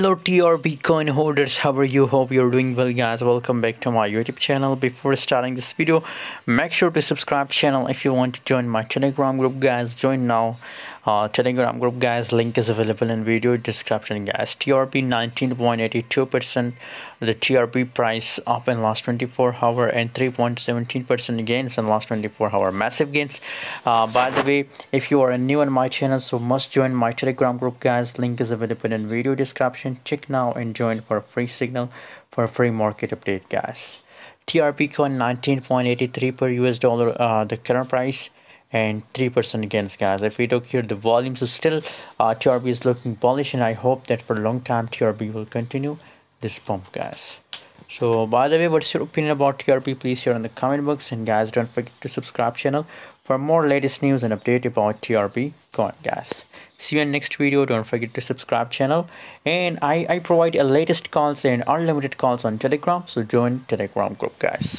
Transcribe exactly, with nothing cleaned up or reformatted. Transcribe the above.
Hello T R B coin holders, how are you? Hope you're doing well, guys. Welcome back to my YouTube channel. Before starting this video, make sure to subscribe channel. If you want to join my Telegram group, guys, join now. Uh, Telegram group, guys, link is available in video description, guys. T R B nineteen point eight two percent, the T R B price up in last twenty-four hour and three point one seven percent gains in last twenty-four hour, massive gains. Uh, by the way, if you are new on my channel, so must join my Telegram group, guys. Link is available in video description. Check now and join for a free signal for a free market update, guys. T R B coin nineteen point eight three per U S dollar, uh, the current price, and three percent gains, guys. If we look here, the volumes is still uh, T R B is looking bullish, and I hope that for a long time T R B will continue this pump, guys. So by the way, what's your opinion about T R B? Please share in the comment box, and guys, don't forget to subscribe channel for more latest news and update about T R B coin, guys. See you in next video. Don't forget to subscribe channel, and I, I provide a latest calls and unlimited calls on Telegram, so join Telegram group, guys.